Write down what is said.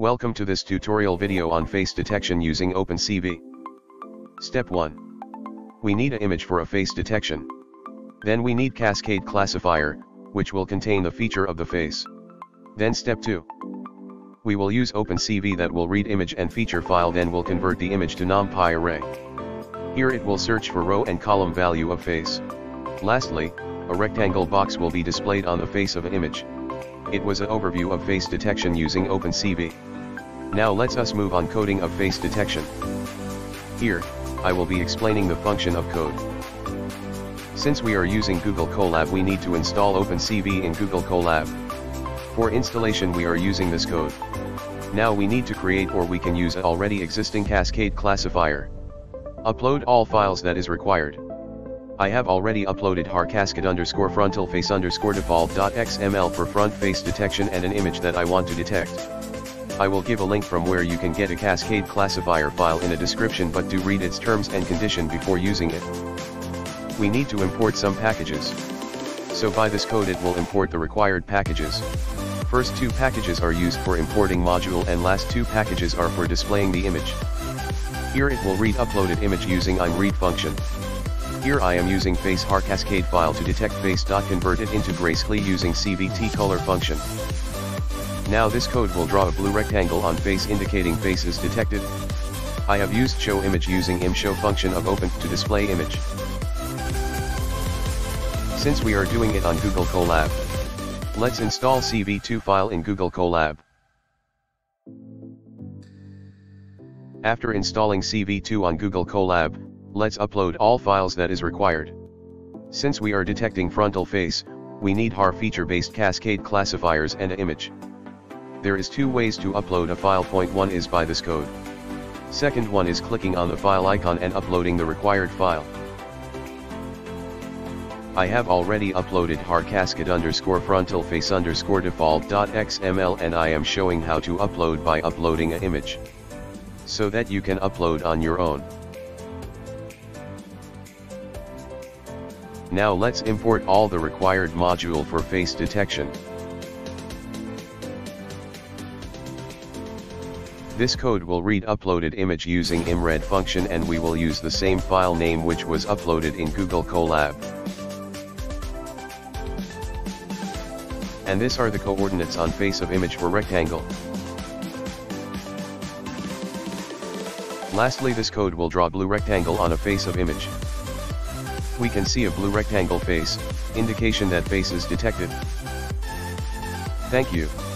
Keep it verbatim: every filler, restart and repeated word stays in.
Welcome to this tutorial video on face detection using OpenCV. Step one. We need an image for a face detection. Then we need Cascade classifier, which will contain the feature of the face. Then step two. We will use OpenCV that will read image and feature file, then will convert the image to numpy array. Here it will search for row and column value of face. Lastly, a rectangle box will be displayed on the face of an image. It was an overview of face detection using OpenCV. Now let's us move on coding of face detection. Here, I will be explaining the function of code. Since we are using Google Colab, we need to install OpenCV in Google Colab. For installation we are using this code. Now we need to create, or we can use an already existing Cascade classifier. Upload all files that is required. I have already uploaded Haar cascade underscore frontal face underscore default.xml for front face detection and an image that I want to detect. I will give a link from where you can get a Cascade classifier file in a description, but do read its terms and condition before using it. We need to import some packages. So by this code it will import the required packages. First two packages are used for importing module and last two packages are for displaying the image. Here it will read uploaded image using imread function. Here I am using face Haar cascade file to detect face. Convert it into grayscale using cvt color function. Now this code will draw a blue rectangle on face indicating face is detected. I have used show image using imshow function of open to display image. Since we are doing it on Google Colab, let's install c v two file in Google Colab. After installing c v two on Google Colab, let's upload all files that is required. Since we are detecting frontal face, we need Haar feature-based cascade classifiers and an image. There is two ways to upload a file. Point one is by this code. Second one is clicking on the file icon and uploading the required file. I have already uploaded Haar cascade underscore frontal face underscore default.xml and I am showing how to upload by uploading an image, so that you can upload on your own. Now let's import all the required module for face detection. This code will read uploaded image using imread function and we will use the same file name which was uploaded in Google Colab. And these are the coordinates on face of image for rectangle. Lastly, this code will draw blue rectangle on a face of image. We can see a blue rectangle face, indication that face is detected. Thank you.